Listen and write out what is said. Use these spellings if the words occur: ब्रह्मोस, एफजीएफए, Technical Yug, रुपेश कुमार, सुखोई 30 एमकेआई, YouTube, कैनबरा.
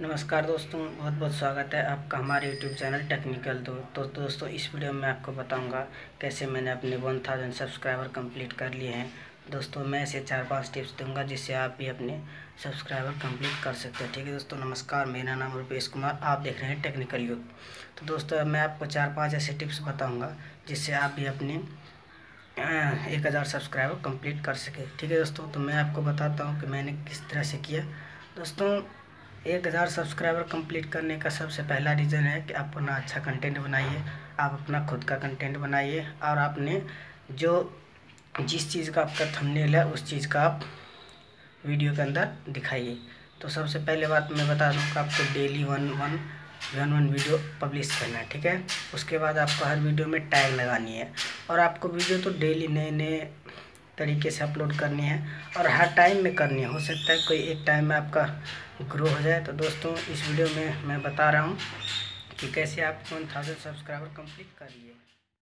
नमस्कार दोस्तों, बहुत बहुत स्वागत है आपका हमारे YouTube चैनल टेक्निकल दो। तो दोस्तों, इस वीडियो में आपको बताऊंगा कैसे मैंने अपने 1000 सब्सक्राइबर कंप्लीट कर लिए हैं। दोस्तों, मैं ऐसे 4-5 टिप्स दूंगा जिससे आप भी अपने सब्सक्राइबर कंप्लीट कर सकते हैं। ठीक है दोस्तों, नमस्कार, मेरा नाम रुपेश कुमार, आप देख रहे हैं टेक्निकल युग। तो दोस्तों, मैं आपको 4-5 ऐसे टिप्स बताऊँगा जिससे आप भी अपने 1000 सब्सक्राइबर कंप्लीट कर सके। ठीक है दोस्तों, तो मैं आपको बताता हूँ कि मैंने किस तरह से किया। दोस्तों, 1000 सब्सक्राइबर कंप्लीट करने का सबसे पहला रीज़न है कि आप अपना अच्छा कंटेंट बनाइए, आप अपना खुद का कंटेंट बनाइए और आपने जिस चीज़ का आपका थंबनेल है उस चीज़ का आप वीडियो के अंदर दिखाइए। तो सबसे पहले बात मैं बता दूँ कि आपको डेली वन वीडियो पब्लिश करना है। ठीक है, उसके बाद आपको हर वीडियो में टैग लगानी है और आपको वीडियो तो डेली नए तरीके से अपलोड करनी है और हर टाइम में करनी है। हो सकता है कोई एक टाइम में आपका ग्रो हो जाए। तो दोस्तों, इस वीडियो में मैं बता रहा हूँ कि कैसे आप 1000 सब्सक्राइबर कंप्लीट करिए।